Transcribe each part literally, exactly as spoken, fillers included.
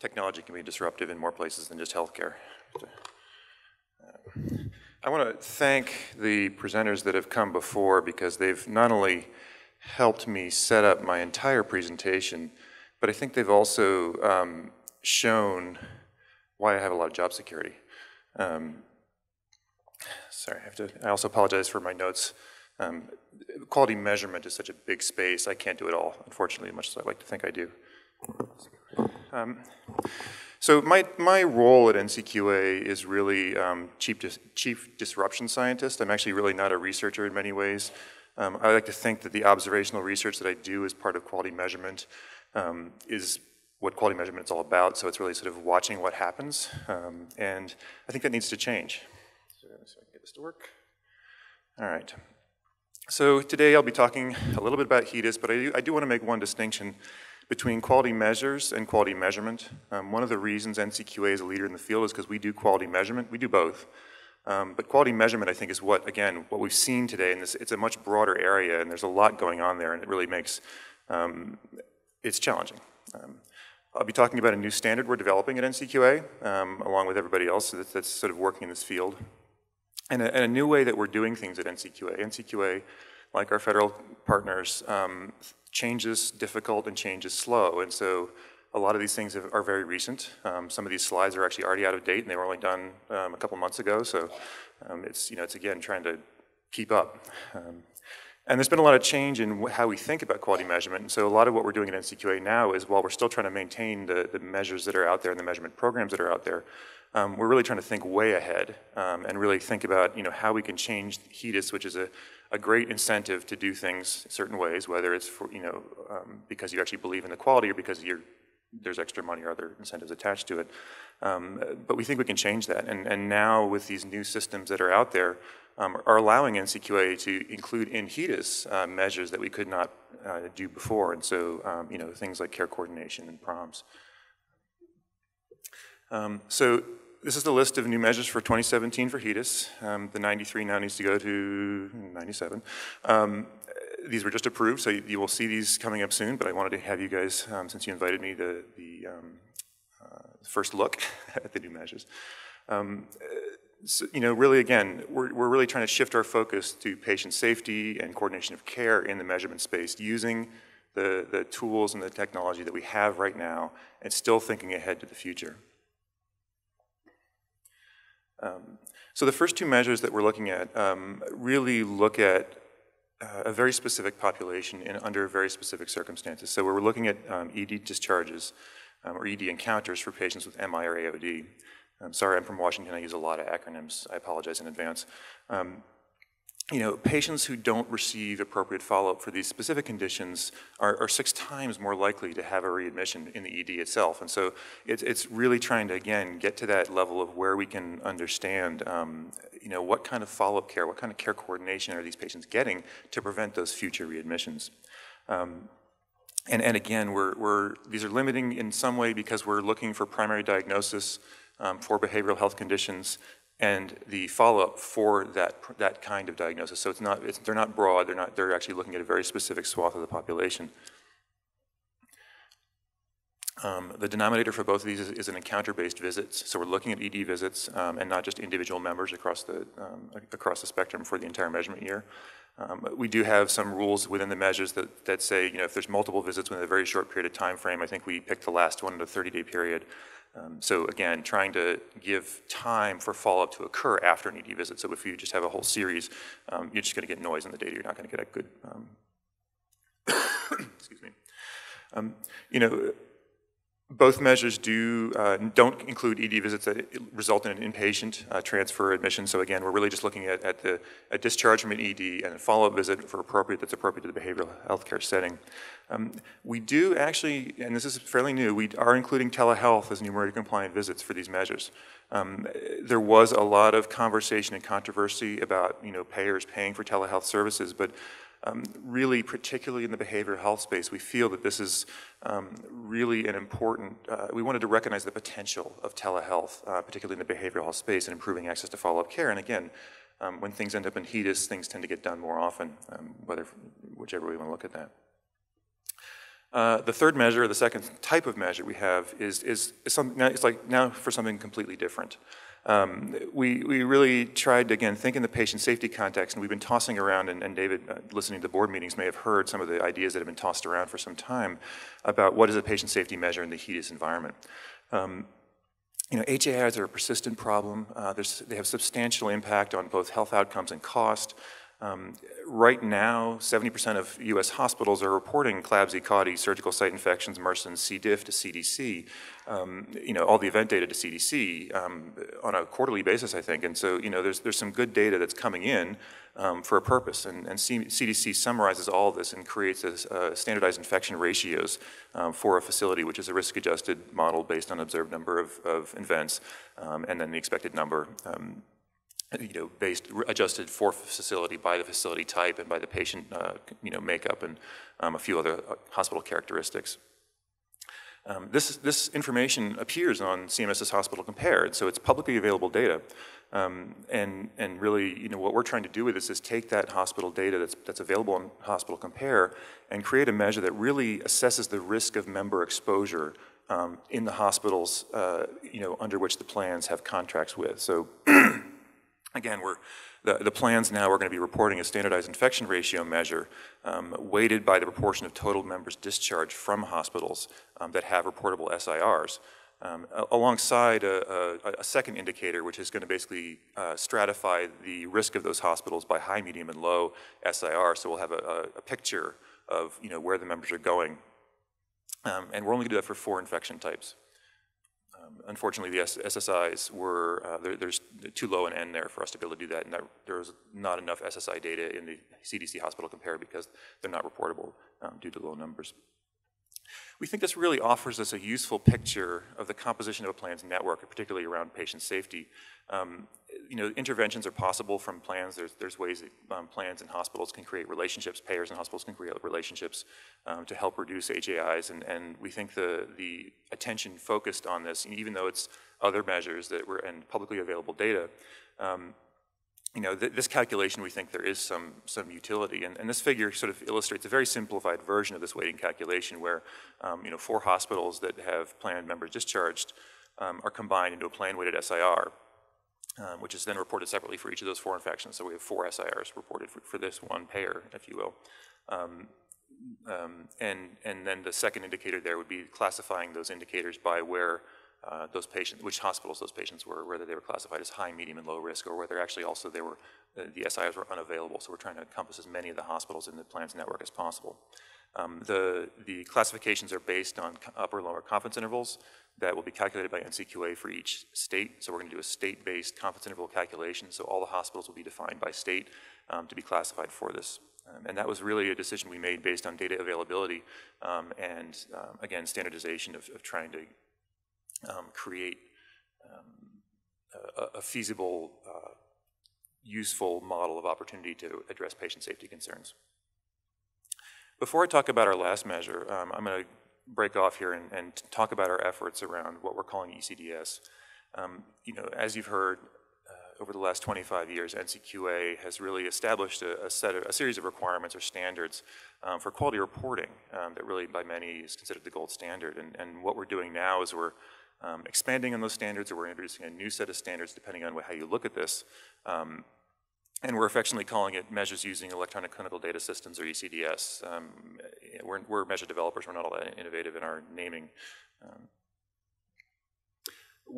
technology can be disruptive in more places than just healthcare. I want to thank the presenters that have come before, because they've not only helped me set up my entire presentation, but I think they've also um, shown why I have a lot of job security. Um, sorry, I have to, I also apologize for my notes. Um, quality measurement is such a big space, I can't do it all, unfortunately, much as I like to think I do. Um, so my, my role at N C Q A is really um, chief, dis chief disruption scientist. I'm actually really not a researcher in many ways. Um, I like to think that the observational research that I do as part of quality measurement um, is what quality measurement is all about, so it's really sort of watching what happens, um, and I think that needs to change. So, so I can get this to work. All right. So today I'll be talking a little bit about HEDIS, but I do, I do want to make one distinction between quality measures and quality measurement. Um, one of the reasons N C Q A is a leader in the field is because we do quality measurement. We do both. Um, but quality measurement, I think, is what, again, what we've seen today, and this, it's a much broader area, and there's a lot going on there, and it really makes, um, it's challenging. Um, I'll be talking about a new standard we're developing at N C Q A, um, along with everybody else that's, that's sort of working in this field, and a, and a new way that we're doing things at N C Q A. N C Q A, like our federal partners, um, changes difficult and changes slow, and so a lot of these things have, are very recent. Um, some of these slides are actually already out of date, and they were only done um, a couple months ago, so um, it's, you know, it's again trying to keep up. Um, And there's been a lot of change in how we think about quality measurement, and so a lot of what we're doing at N C Q A now is, while we're still trying to maintain the, the measures that are out there and the measurement programs that are out there, um, we're really trying to think way ahead um, and really think about, you know, how we can change HEDIS, which is a, a great incentive to do things certain ways, whether it's for, you know, um, because you actually believe in the quality or because you're, there's extra money or other incentives attached to it. Um, but we think we can change that, and, and now with these new systems that are out there, Um, are allowing N C Q A to include in HEDIS uh, measures that we could not uh, do before, and so um, you know, things like care coordination and PROMs. Um, so this is the list of new measures for twenty seventeen for HEDIS. Um, the ninety-three now needs to go to ninety-seven. Um, these were just approved, so you, you will see these coming up soon, but I wanted to have you guys, um, since you invited me, the, the um, uh, first look at the new measures. Um, So, you know, really, again, we're, we're really trying to shift our focus to patient safety and coordination of care in the measurement space, using the, the tools and the technology that we have right now, and still thinking ahead to the future. Um, so the first two measures that we're looking at um, really look at uh, a very specific population in, under very specific circumstances. So we're looking at um, E D discharges um, or E D encounters for patients with M I or A O D. I'm sorry, I'm from Washington, I use a lot of acronyms, I apologize in advance. Um, you know, patients who don't receive appropriate follow-up for these specific conditions are, are six times more likely to have a readmission in the E D itself, and so it's, it's really trying to, again, get to that level of where we can understand, um, you know, what kind of follow-up care, what kind of care coordination are these patients getting to prevent those future readmissions. Um, and, and again, we're, we're, these are limiting in some way because we're looking for primary diagnosis Um, for behavioral health conditions and the follow-up for that that kind of diagnosis. So it's not it's, they're not broad. They're not they're actually looking at a very specific swath of the population. Um, the denominator for both of these is, is an encounter-based visits. So we're looking at E D visits um, and not just individual members across the um, across the spectrum for the entire measurement year. Um, we do have some rules within the measures that, that say, you know, if there's multiple visits within a very short period of time frame, I think we picked the last one in a thirty-day period. Um, so again, trying to give time for follow-up to occur after an E D visit. So if you just have a whole series, um, you're just going to get noise in the data. You're not going to get a good, um, excuse me, um, you know, both measures do, uh, don't include E D visits that result in an inpatient uh, transfer admission. So again, we're really just looking at, at the a discharge from an E D and a follow-up visit for appropriate, that's appropriate to the behavioral health care setting. Um, we do actually, and this is fairly new, we are including telehealth as numerator compliant visits for these measures. Um, there was a lot of conversation and controversy about, you know, payers paying for telehealth services, but Um, really, particularly in the behavioral health space, we feel that this is um, really an important, uh, we wanted to recognize the potential of telehealth, uh, particularly in the behavioral health space and improving access to follow-up care. And again, um, when things end up in HEDIS, things tend to get done more often, um, whether, whichever way you want to look at that. Uh, the third measure, the second type of measure we have is, is, is something, it's like now for something completely different. Um, we, we really tried to, again, think in the patient safety context, and we've been tossing around, and, and David, uh, listening to board meetings, may have heard some of the ideas that have been tossed around for some time about what is a patient safety measure in the HEDIS environment. Um, you know, H A Is are a persistent problem. Uh, they have substantial impact on both health outcomes and cost. Um, right now, seventy percent of U S hospitals are reporting CLABSI, CAUTI, surgical site infections, MERSIN, C. diff to C D C, um, you know, all the event data to C D C um, on a quarterly basis, I think. And so, you know, there's, there's some good data that's coming in um, for a purpose. And, and C CDC summarizes all of this and creates a, uh, standardized infection ratios um, for a facility, which is a risk-adjusted model based on observed number of, of events um, and then the expected number. Um, you know, based, adjusted for facility by the facility type and by the patient, uh, you know, makeup and um, a few other hospital characteristics. Um, this, this information appears on CMS's Hospital Compared, so it's publicly available data. Um, and, and really, you know, what we're trying to do with this is take that hospital data that's, that's available on Hospital Compare and create a measure that really assesses the risk of member exposure um, in the hospitals, uh, you know, under which the plans have contracts with. So, again, we're, the, the plans now are going to be reporting a standardized infection ratio measure um, weighted by the proportion of total members discharged from hospitals um, that have reportable S I Rs, um, alongside a, a, a second indicator, which is going to basically uh, stratify the risk of those hospitals by high, medium, and low S I R, so we'll have a, a picture of, you know, where the members are going. Um, and we're only going to do that for four infection types. Unfortunately, the S S Is were, uh, there, there's too low an end there for us to be able to do that, and that, there was not enough S S I data in the C D C Hospital Compare because they're not reportable um, due to low numbers. We think this really offers us a useful picture of the composition of a plan's network, particularly around patient safety. Um, you know, interventions are possible from plans. There's, there's ways that um, plans and hospitals can create relationships, payers and hospitals can create relationships um, to help reduce H A Is, and, and we think the, the attention focused on this, and even though it's other measures that were, and publicly available data, um, you know, th this calculation, we think there is some, some utility. And, and this figure sort of illustrates a very simplified version of this weighting calculation where, um, you know, four hospitals that have planned members discharged um, are combined into a plan-weighted S I R, um, which is then reported separately for each of those four infections. So we have four S I Rs reported for, for this one payer, if you will. Um, um, and, and then the second indicator there would be classifying those indicators by where Uh, those patients, which hospitals those patients were, whether they were classified as high, medium, and low risk, or whether actually also they were, the, the S I Rs were unavailable. So we're trying to encompass as many of the hospitals in the plan's network as possible. Um, the, the classifications are based on upper and lower confidence intervals that will be calculated by N C Q A for each state. So we're going to do a state-based confidence interval calculation. So all the hospitals will be defined by state um, to be classified for this. Um, and that was really a decision we made based on data availability um, and, um, again, standardization of, of trying to Um, create um, a, a feasible, uh, useful model of opportunity to address patient safety concerns. Before I talk about our last measure, um, I'm going to break off here and, and talk about our efforts around what we're calling E C D S. Um, you know, as you've heard, uh, over the last twenty-five years, N C Q A has really established a, a set of, a series of requirements or standards um, for quality reporting um, that really by many is considered the gold standard. And, and what we're doing now is we're Um, expanding on those standards, or we're introducing a new set of standards depending on how you look at this. Um, and we're affectionately calling it measures using electronic clinical data systems, or E C D S. Um, we're, we're measure developers, we're not all that innovative in our naming. Um,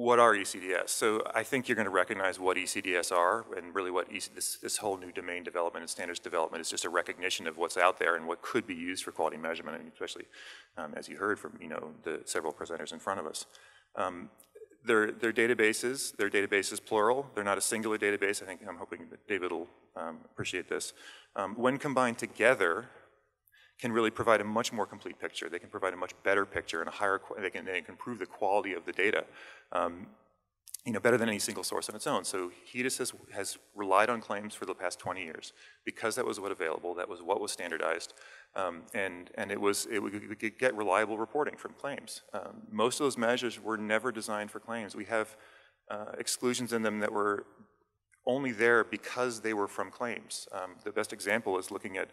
what are E C D S? So I think you're going to recognize what E C D S are, and really what E C, this, this whole new domain development and standards development is just a recognition of what's out there and what could be used for quality measurement, and especially um, as you heard from, you know, the several presenters in front of us. Um, they're, they're databases, they're databases plural, they're not a singular database. I think, I'm hoping that David will um, appreciate this. Um, when combined together, can really provide a much more complete picture. They can provide a much better picture and a higher, they can, they can improve the quality of the data, um, you know, better than any single source on its own. So HEDIS has, has relied on claims for the past twenty years because that was what available, that was what was standardized, um, and, and it was, it would, we could get reliable reporting from claims. Um, most of those measures were never designed for claims. We have uh, exclusions in them that were only there because they were from claims. Um, the best example is looking at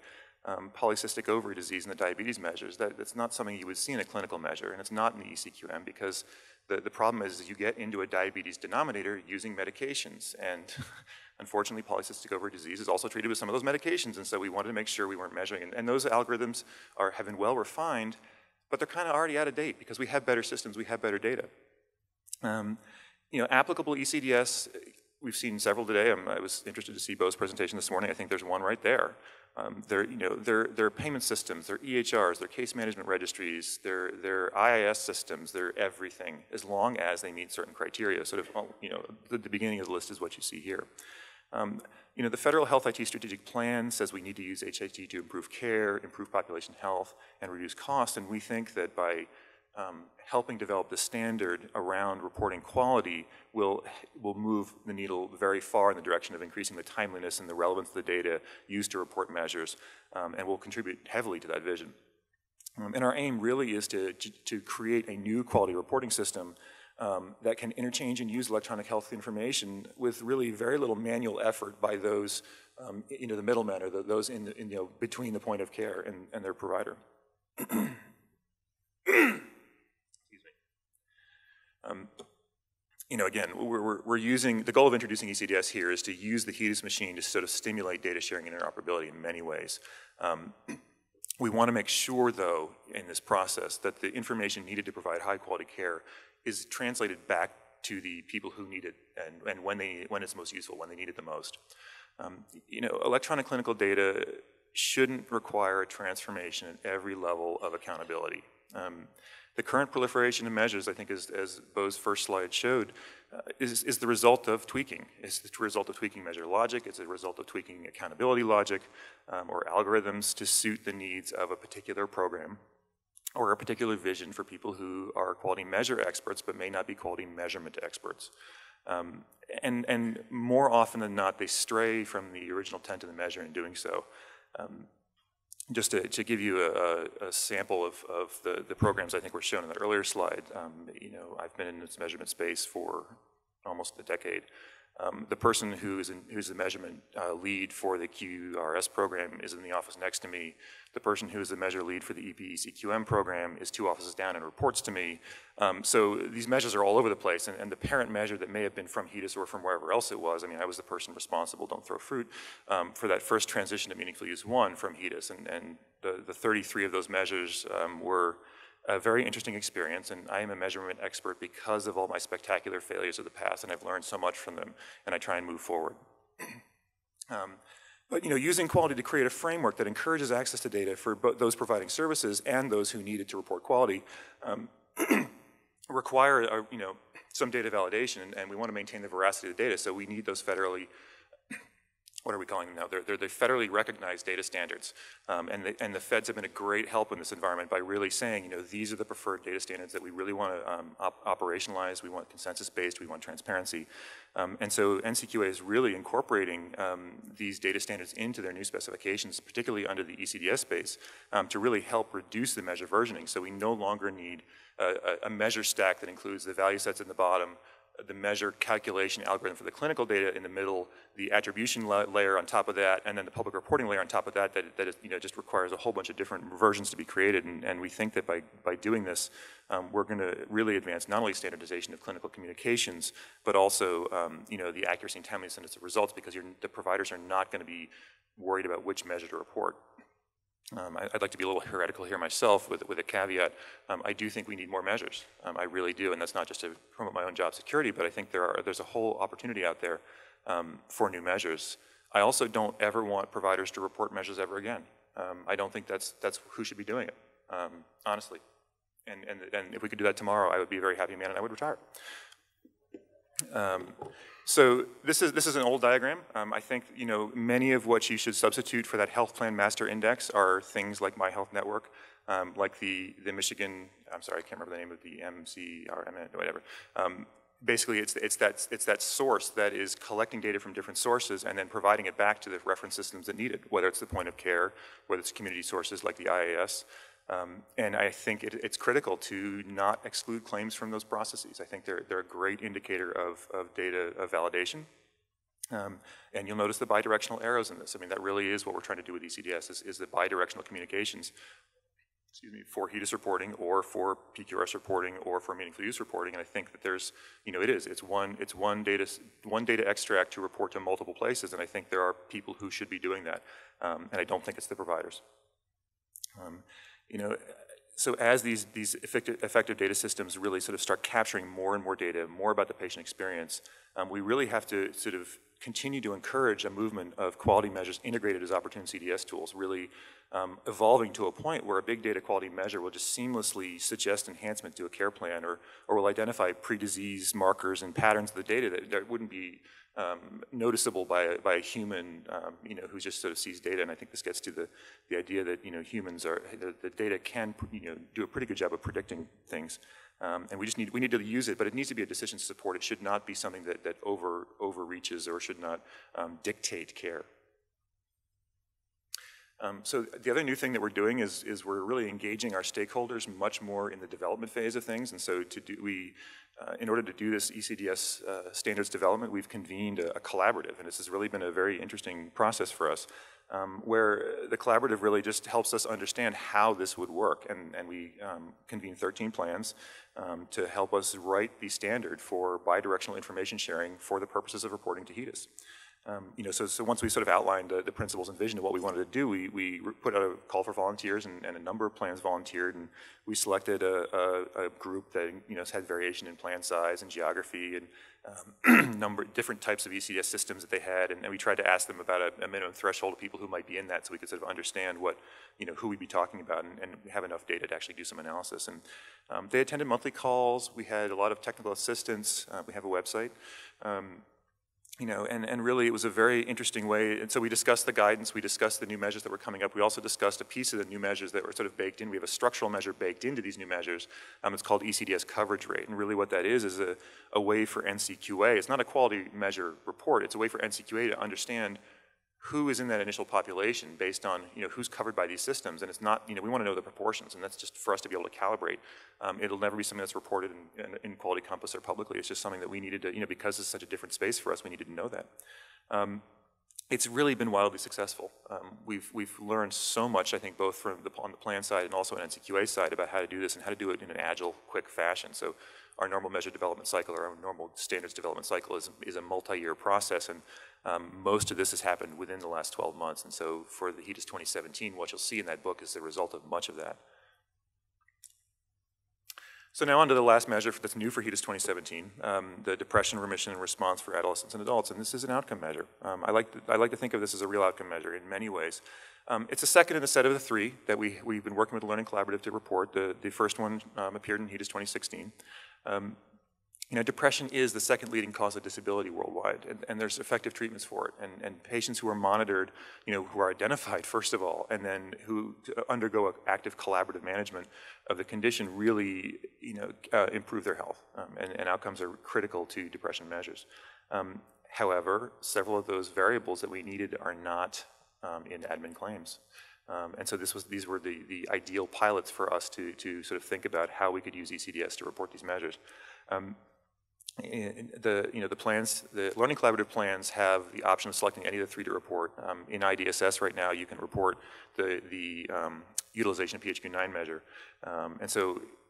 um, polycystic ovary disease in the diabetes measures. That, that's not something you would see in a clinical measure, and it's not in the E C Q M, because the, the problem is you get into a diabetes denominator using medications, and unfortunately polycystic ovary disease is also treated with some of those medications, and so we wanted to make sure we weren't measuring. And, and those algorithms are, have been well refined, but they're kind of already out of date because we have better systems, we have better data. Um, you know, applicable E C D S, we've seen several today. I'm, I was interested to see Bo's presentation this morning. I think there's one right there. Um, they're, you know, they're, they're payment systems, they're E H Rs, they're case management registries, they're, they're I I S systems, they're everything, as long as they meet certain criteria. Sort of, you know, the, the beginning of the list is what you see here. Um, you know, the Federal Health I T Strategic Plan says we need to use H I T to improve care, improve population health, and reduce costs, and we think that by Um, helping develop the standard around reporting quality will, will move the needle very far in the direction of increasing the timeliness and the relevance of the data used to report measures, um, and will contribute heavily to that vision. Um, and our aim really is to, to, to create a new quality reporting system um, that can interchange and use electronic health information with really very little manual effort by those um, into the middlemen, or the, those in, in, you know, between the point of care and, and their provider. Um, you know, again, we're, we're, we're using, the goal of introducing E C D S here is to use the HEDIS machine to sort of stimulate data sharing and interoperability in many ways. Um, we want to make sure, though, in this process, that the information needed to provide high-quality care is translated back to the people who need it, and, and when, they, when it's most useful, when they need it the most. Um, you know, electronic clinical data shouldn't require a transformation at every level of accountability. Um, The current proliferation of measures, I think, as, as Bo's first slide showed, uh, is, is the result of tweaking. It's the result of tweaking measure logic. It's a result of tweaking accountability logic um, or algorithms to suit the needs of a particular program or a particular vision for people who are quality measure experts but may not be quality measurement experts. Um, and, and more often than not, they stray from the original intent of the measure in doing so. Um, Just to, to give you a, a sample of, of the, the programs I think were shown in the earlier slide, um, you know, I've been in this measurement space for almost a decade. Um, the person who is in, who's the measurement uh, lead for the Q R S program is in the office next to me. The person who is the measure lead for the E P E C Q M program is two offices down and reports to me. Um, so these measures are all over the place, and, and the parent measure that may have been from HEDIS or from wherever else it was, I mean, I was the person responsible, don't throw fruit, um, for that first transition to Meaningful Use one from HEDIS, and, and the, the thirty-three of those measures um, were a very interesting experience, and I am a measurement expert because of all my spectacular failures of the past, and I've learned so much from them, and I try and move forward. um, But, you know, using quality to create a framework that encourages access to data for both those providing services and those who need it to report quality um, require, a, you know, some data validation, and we want to maintain the veracity of the data, so we need those federally, what are we calling them now? They're, they're the federally recognized data standards, um, and, the, and the feds have been a great help in this environment by really saying, you know, these are the preferred data standards that we really want to um, op operationalize, we want consensus-based, we want transparency. Um, and so N C Q A is really incorporating um, these data standards into their new specifications, particularly under the E C D S space, um, to really help reduce the measure versioning. So we no longer need a, a measure stack that includes the value sets in the bottom, the measure calculation algorithm for the clinical data in the middle, the attribution la layer on top of that, and then the public reporting layer on top of that, that, that is, you know, just requires a whole bunch of different versions to be created, and, and we think that by, by doing this, um, we're going to really advance not only standardization of clinical communications, but also, um, you know, the accuracy and timeliness of results, because you're, the providers are not going to be worried about which measure to report. Um, I, I'd like to be a little heretical here myself with, with a caveat. Um, I do think we need more measures. Um, I really do, and that's not just to promote my own job security, but I think there are, there's a whole opportunity out there um, for new measures. I also don't ever want providers to report measures ever again. Um, I don't think that's, that's who should be doing it, um, honestly. And, and, and if we could do that tomorrow, I would be a very happy man and I would retire. Um, so this is, this is an old diagram. Um, I think, you know, many of what you should substitute for that health plan master index are things like My Health Network, um, like the, the Michigan, I'm sorry, I can't remember the name of the M C R M N, whatever. Um, basically, it's, it's, that, it's that source that is collecting data from different sources and then providing it back to the reference systems that need it, whether it's the point of care, whether it's community sources like the I I S. Um, and I think it, it's critical to not exclude claims from those processes. I think they're, they're a great indicator of, of data of validation. Um, and you'll notice the bidirectional arrows in this. I mean, that really is what we're trying to do with E C D S, is, is the bidirectional communications, excuse me, for HEDIS reporting or for P Q R S reporting or for meaningful use reporting. And I think that there's, you know, it is. It's one, it's one data, one data extract to report to multiple places, and I think there are people who should be doing that. Um, and I don't think it's the providers. Um, you know, so as these, these effective, effective data systems really sort of start capturing more and more data, more about the patient experience, um, we really have to sort of continue to encourage a movement of quality measures integrated as opportune C D S tools, really um, evolving to a point where a big data quality measure will just seamlessly suggest enhancement to a care plan, or, or will identify pre-disease markers and patterns of the data that, that wouldn't be um, noticeable by a, by a human, um, you know, who just sort of sees data. And I think this gets to the, the idea that, you know, humans are, the, the data can, you know, do a pretty good job of predicting things. Um, and we just need, we need to use it, but it needs to be a decision to support. It should not be something that, that over, overreaches or should not um, dictate care. Um, so the other new thing that we're doing is, is we're really engaging our stakeholders much more in the development phase of things. And so to do, we, uh, in order to do this E C D S uh, standards development, we've convened a, a collaborative, and this has really been a very interesting process for us. Um, where the collaborative really just helps us understand how this would work, and, and we um, convene thirteen plans um, to help us write the standard for bidirectional information sharing for the purposes of reporting to HEDIS. Um, you know, so, so once we sort of outlined uh, the principles and vision of what we wanted to do, we, we put out a call for volunteers, and, and a number of plans volunteered, and we selected a, a, a group that, you know, had variation in plan size and geography and Um, number different types of E C D S systems that they had, and, and we tried to ask them about a, a minimum threshold of people who might be in that, so we could sort of understand what, you know, who we'd be talking about, and, and have enough data to actually do some analysis. And um, they attended monthly calls. We had a lot of technical assistance. Uh, we have a website, um, you know, and and really it was a very interesting way. And so we discussed the guidance. We discussed the new measures that were coming up. We also discussed a piece of the new measures that were sort of baked in. We have a structural measure baked into these new measures. Um, it's called E C D S coverage rate, and really what that is is a a way for N C Q A, it's not a quality measure report, it's a way for N C Q A to understand who is in that initial population based on, you know, who's covered by these systems. And it's not, you know, we want to know the proportions, and that's just for us to be able to calibrate. Um, it'll never be something that's reported in, in, in Quality Compass or publicly. It's just something that we needed to, you know, because it's such a different space for us, we needed to know that. Um, It's really been wildly successful. Um, we've, we've learned so much, I think, both from the, on the plan side and also on N C Q A side about how to do this and how to do it in an agile, quick fashion. So our normal measure development cycle or our normal standards development cycle is, is a multi-year process, and um, most of this has happened within the last twelve months. And so for the HEDIS twenty seventeen, what you'll see in that book is the result of much of that. So now onto the last measure that's new for HEDIS twenty seventeen, um, the depression, remission, and response for adolescents and adults, and this is an outcome measure. Um, I, like to, I like to think of this as a real outcome measure in many ways. Um, it's a second in the set of the three that we, we've been working with the Learning Collaborative to report. The, the first one um, appeared in HEDIS twenty sixteen. Um, you know, depression is the second leading cause of disability worldwide, and, and there's effective treatments for it, and, and patients who are monitored, you know, who are identified first of all, and then who undergo active collaborative management of the condition really, you know, uh, improve their health, um, and, and outcomes are critical to depression measures. Um, however, several of those variables that we needed are not um, in admin claims. Um, and so this was, these were the, the ideal pilots for us to, to sort of think about how we could use E C D S to report these measures. Um, The, you know, the plans, the Learning Collaborative plans have the option of selecting any of the three to report. Um, in I D S S right now, you can report the, the um, utilization of P H Q nine measure. Um, and so,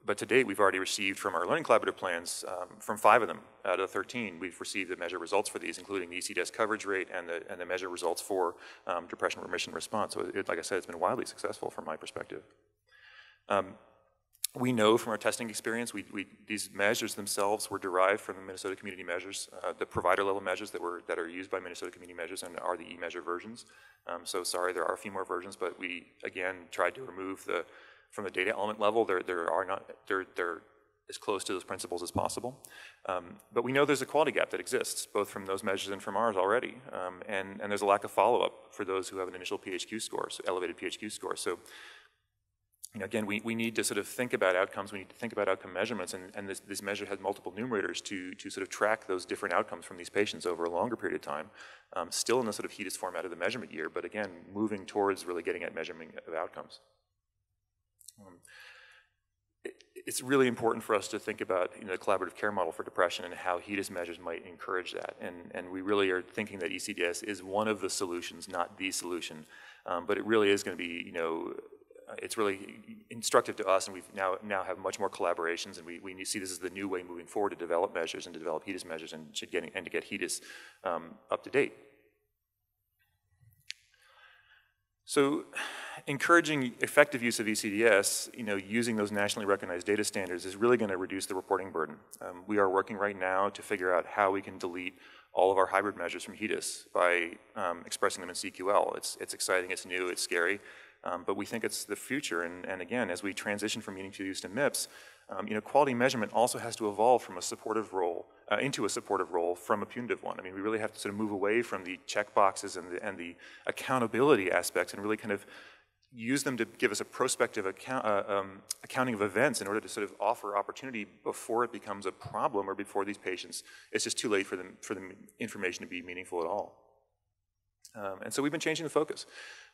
but to date, we've already received from our Learning Collaborative plans, um, from five of them out of thirteen, we've received the measure results for these, including the E C D S coverage rate and the, and the measure results for um, depression, remission, response. So it, like I said, it's been wildly successful from my perspective. Um, We know from our testing experience, we, we, these measures themselves were derived from the Minnesota Community Measures, uh, the provider-level measures that were that are used by Minnesota Community Measures and are the e-measure versions. Um, so sorry, there are a few more versions, but we again tried to remove the from the data element level. There, there are not there there. as close to those principles as possible. Um, but we know there's a quality gap that exists, both from those measures and from ours already. Um, and, and there's a lack of follow-up for those who have an initial P H Q score, so elevated P H Q score. So, you know, again, we, we need to sort of think about outcomes, we need to think about outcome measurements, and, and this, this measure has multiple numerators to, to sort of track those different outcomes from these patients over a longer period of time, um, still in the sort of HEDIS format of the measurement year, but again, moving towards really getting at measuring of outcomes. Um, it's really important for us to think about, you know, the collaborative care model for depression and how HEDIS measures might encourage that. And, and we really are thinking that E C D S is one of the solutions, not the solution. Um, but it really is going to be, you know, it's really instructive to us, and we've now, now have much more collaborations, and we, we see this as the new way moving forward to develop measures and to develop HEDIS measures and, should get, and to get HEDIS um, up to date. So encouraging effective use of E C D S, you know, using those nationally recognized data standards is really going to reduce the reporting burden. Um, we are working right now to figure out how we can delete all of our hybrid measures from HEDIS by um, expressing them in C Q L. It's, it's exciting, it's new, it's scary. Um, but we think it's the future, and, and again, as we transition from meaningful use to MIPS, um, you know, quality measurement also has to evolve from a supportive role uh, into a supportive role from a punitive one. I mean, we really have to sort of move away from the check boxes and the, and the accountability aspects, and really kind of use them to give us a prospective account, uh, um, accounting of events in order to sort of offer opportunity before it becomes a problem or before these patients, it's just too late for them for the information to be meaningful at all. Um, and so we've been changing the focus.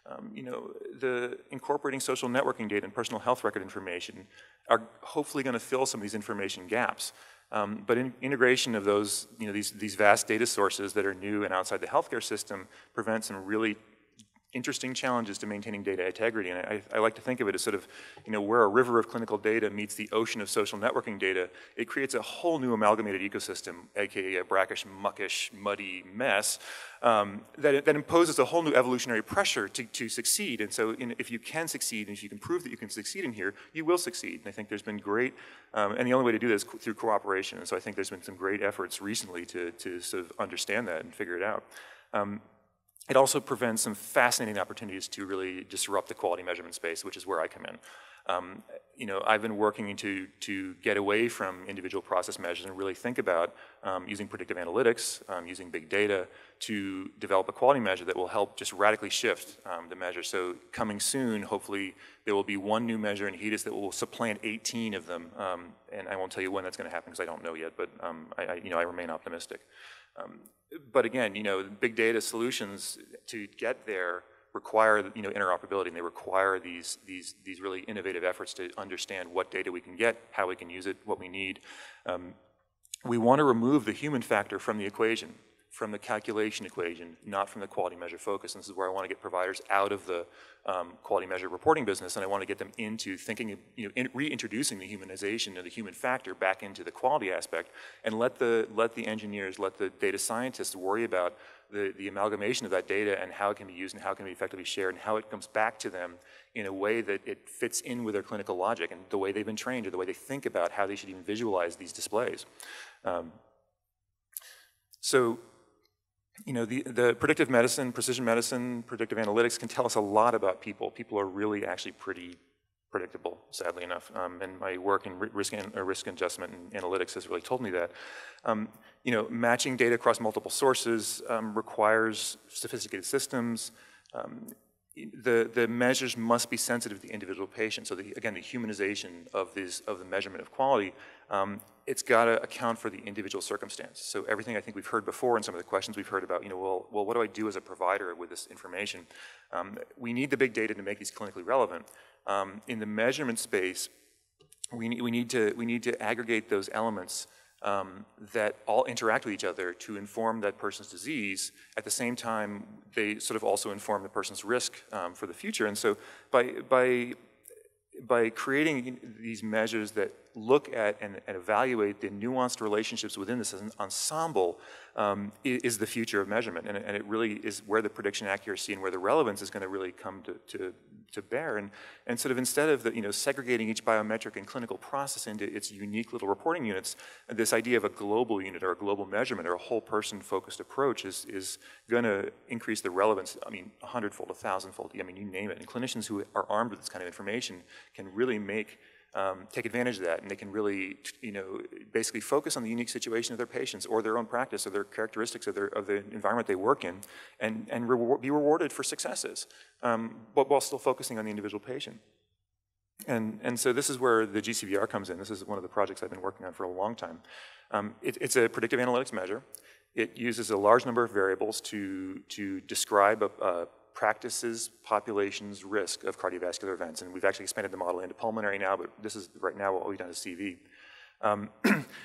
Um, you know, the incorporating social networking data and personal health record information are hopefully going to fill some of these information gaps. Um, but in integration of those, you know, these, these vast data sources that are new and outside the healthcare system prevent some really interesting challenges to maintaining data integrity. And I, I like to think of it as sort of, you know, where a river of clinical data meets the ocean of social networking data, it creates a whole new amalgamated ecosystem, aka a brackish, muckish, muddy mess, um, that, that imposes a whole new evolutionary pressure to, to succeed. And so in, if you can succeed, and if you can prove that you can succeed in here, you will succeed. And I think there's been great, um, and the only way to do that is co- through cooperation. And so I think there's been some great efforts recently to, to sort of understand that and figure it out. Um, It also prevents some fascinating opportunities to really disrupt the quality measurement space, which is where I come in. Um, you know, I've been working to, to get away from individual process measures and really think about um, using predictive analytics, um, using big data to develop a quality measure that will help just radically shift um, the measure. So coming soon, hopefully, there will be one new measure in HEDIS that will supplant eighteen of them. Um, and I won't tell you when that's going to happen because I don't know yet, but um, I, I, you know, I remain optimistic. Um, but again, you know, big data solutions to get there require, you know, interoperability, and they require these, these, these really innovative efforts to understand what data we can get, how we can use it, what we need. Um, we want to remove the human factor from the equation, from the calculation equation, not from the quality measure focus. And this is where I want to get providers out of the um, quality measure reporting business, and I want to get them into thinking, of, you know, in reintroducing the humanization of the human factor back into the quality aspect, and let the, let the engineers, let the data scientists worry about the, the amalgamation of that data and how it can be used and how it can be effectively shared and how it comes back to them in a way that it fits in with their clinical logic and the way they've been trained or the way they think about how they should even visualize these displays. Um, so, You know, the, the predictive medicine, precision medicine, predictive analytics can tell us a lot about people. People are really actually pretty predictable, sadly enough. Um, and my work in risk, and, uh, risk adjustment and analytics has really told me that. Um, you know, matching data across multiple sources um, requires sophisticated systems. Um, the, the measures must be sensitive to the individual patient. So, the, again, the humanization of, these, of the measurement of quality um, it's got to account for the individual circumstance. So everything I think we've heard before and some of the questions we've heard about, you know, well, well what do I do as a provider with this information? Um, we need the big data to make these clinically relevant. Um, in the measurement space, we need, we need to, we need to aggregate those elements um, that all interact with each other to inform that person's disease. At the same time, they sort of also inform the person's risk um, for the future. And so by, by By creating these measures that look at and, and evaluate the nuanced relationships within this ensemble um, is the future of measurement, and, and it really is where the prediction accuracy and where the relevance is going to really come to, to, to bear. And, and sort of instead of the, you know, segregating each biometric and clinical process into its unique little reporting units, this idea of a global unit or a global measurement or a whole person-focused approach is, is going to increase the relevance, I mean, a hundredfold, a thousandfold, I mean, you name it. And clinicians who are armed with this kind of information can really make Um, take advantage of that, and they can really, you know, basically focus on the unique situation of their patients or their own practice or their characteristics of, their, of the environment they work in, and, and reward, be rewarded for successes, um, but while still focusing on the individual patient. And, and so this is where the G C B R comes in. This is one of the projects I've been working on for a long time. Um, it, it's a predictive analytics measure. It uses a large number of variables to, to describe a, a practices, populations, risk of cardiovascular events. And we've actually expanded the model into pulmonary now, but this is right now what we've done is C V. Um,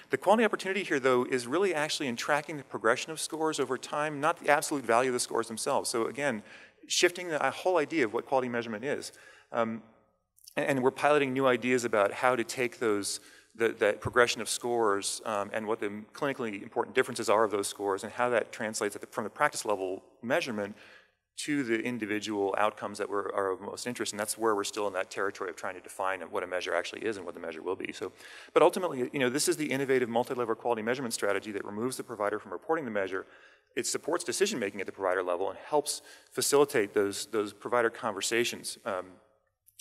the quality opportunity here, though, is really actually in tracking the progression of scores over time, not the absolute value of the scores themselves. So again, shifting the whole idea of what quality measurement is. Um, and, and we're piloting new ideas about how to take those, the, that progression of scores um, and what the clinically important differences are of those scores and how that translates at the, from the practice level measurement to the individual outcomes that were, are of most interest, and that's where we're still in that territory of trying to define what a measure actually is and what the measure will be. So, but ultimately, you know, this is the innovative multi-level quality measurement strategy that removes the provider from reporting the measure. It supports decision-making at the provider level and helps facilitate those, those provider conversations um,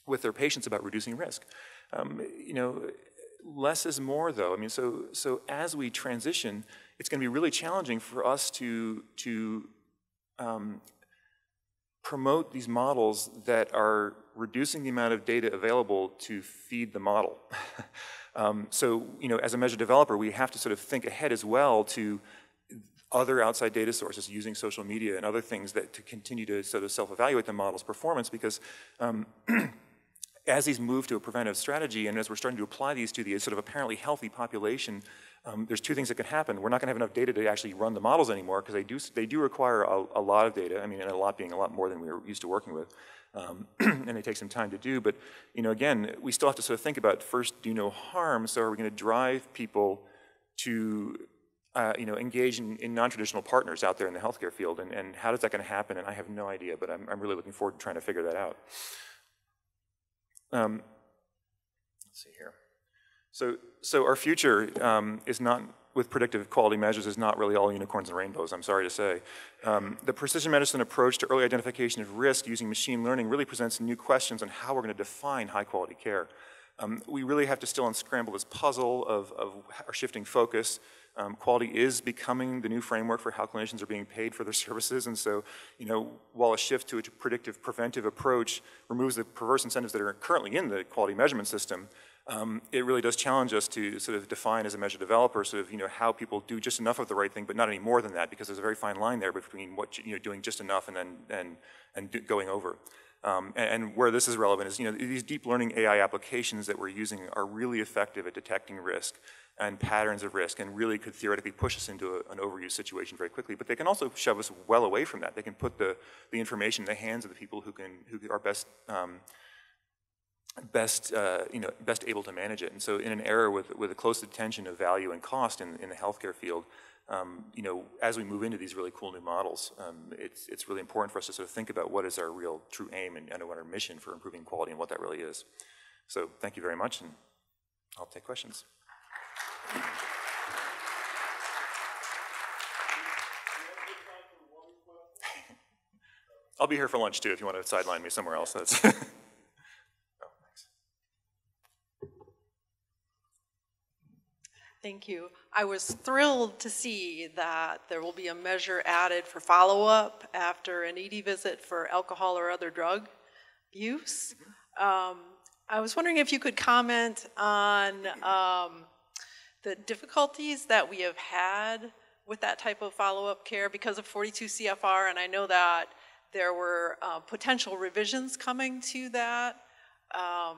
with their patients about reducing risk. Um, you know, less is more, though. I mean, so, so as we transition, it's going to be really challenging for us to, to um, promote these models that are reducing the amount of data available to feed the model. um, so, you know, as a measure developer, we have to sort of think ahead as well to other outside data sources using social media and other things that to continue to sort of self-evaluate the model's performance because um, as these move to a preventive strategy and as we're starting to apply these to the sort of apparently healthy population, Um, there's two things that can happen. We're not going to have enough data to actually run the models anymore because they do, they do require a, a lot of data. I mean, and a lot being a lot more than we were used to working with. Um, and they take some time to do. But, you know, again, we still have to sort of think about first, do no harm. So are we going to drive people to, uh, you know, engage in, in non-traditional partners out there in the healthcare field? And, and how is that going to happen? And I have no idea, but I'm, I'm really looking forward to trying to figure that out. Um, let's see here. So, so our future um, is not, with predictive quality measures, is not really all unicorns and rainbows, I'm sorry to say. Um, the precision medicine approach to early identification of risk using machine learning really presents new questions on how we're going to define high quality care. Um, we really have to still unscramble this puzzle of, of our shifting focus. Um, quality is becoming the new framework for how clinicians are being paid for their services, and so, you know, while a shift to a predictive preventive approach removes the perverse incentives that are currently in the quality measurement system, Um, it really does challenge us to sort of define as a measure developer sort of, you know, how people do just enough of the right thing, but not any more than that, because there's a very fine line there between what, you know, doing just enough and then and, and do, going over. Um, and, and where this is relevant is, you know, these deep learning A I applications that we're using are really effective at detecting risk and patterns of risk and really could theoretically push us into a, an overuse situation very quickly. But they can also shove us well away from that. They can put the, the information in the hands of the people who can, who are best, um, best, uh, you know, best able to manage it. And so in an era with, with a close attention of value and cost in, in the healthcare field, um, you know, as we move into these really cool new models, um, it's, it's really important for us to sort of think about what is our real true aim and, and what our mission for improving quality and what that really is. So thank you very much, and I'll take questions. I'll be here for lunch too if you want to sideline me somewhere else. That's Thank you. I was thrilled to see that there will be a measure added for follow-up after an E D visit for alcohol or other drug use. Um, I was wondering if you could comment on um, the difficulties that we have had with that type of follow-up care because of forty-two C F R, and I know that there were uh, potential revisions coming to that, um,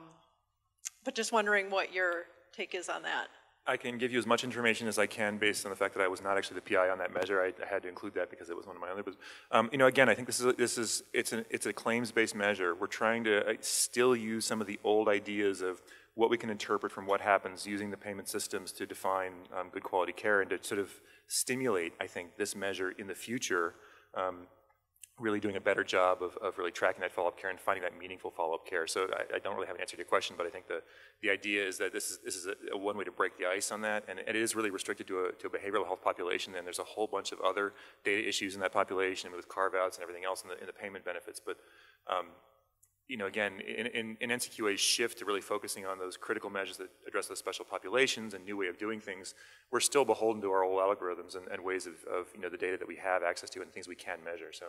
but just wondering what your take is on that. I can give you as much information as I can based on the fact that I was not actually the P I on that measure. I, I had to include that because it was one of my other. Um, you know, again, I think this is a, this is it's an, it's a claims-based measure. We're trying to still use some of the old ideas of what we can interpret from what happens using the payment systems to define um, good quality care and to sort of stimulate, I think, this measure in the future. Um, really doing a better job of, of really tracking that follow-up care and finding that meaningful follow-up care. So I, I don't really have an answer to your question, but I think the, the idea is that this is, this is a, a one way to break the ice on that, and it is really restricted to a, to a behavioral health population, and there's a whole bunch of other data issues in that population with carve-outs and everything else in the, in the payment benefits. But um, you know, again, in, in, in N C Q A's shift to really focusing on those critical measures that address those special populations and new way of doing things, we're still beholden to our old algorithms and, and ways of, of, you know, the data that we have access to and things we can measure. So.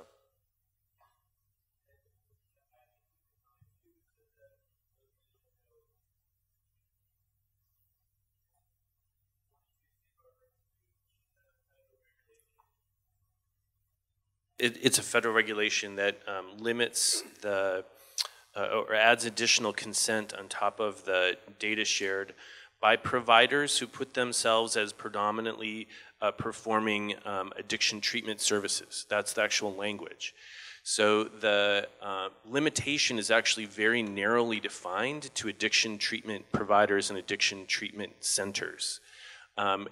it, it's a federal regulation that um, limits the, uh, or adds additional consent on top of the data shared by providers who put themselves as predominantly uh, performing um, addiction treatment services. That's the actual language. So the uh, limitation is actually very narrowly defined to addiction treatment providers and addiction treatment centers. Um,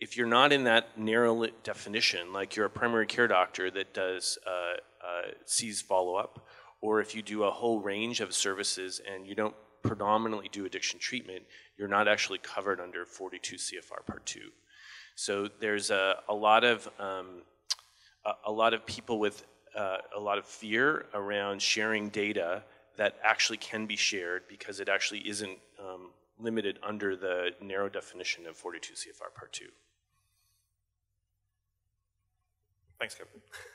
if you're not in that narrow definition, like you're a primary care doctor that does uh, uh, sees follow-up, or if you do a whole range of services and you don't predominantly do addiction treatment, you're not actually covered under forty-two C F R Part two. So there's a, a lot of um, a, a lot of people with Uh, a lot of fear around sharing data that actually can be shared because it actually isn't um, limited under the narrow definition of forty-two C F R Part two. Thanks, Kevin.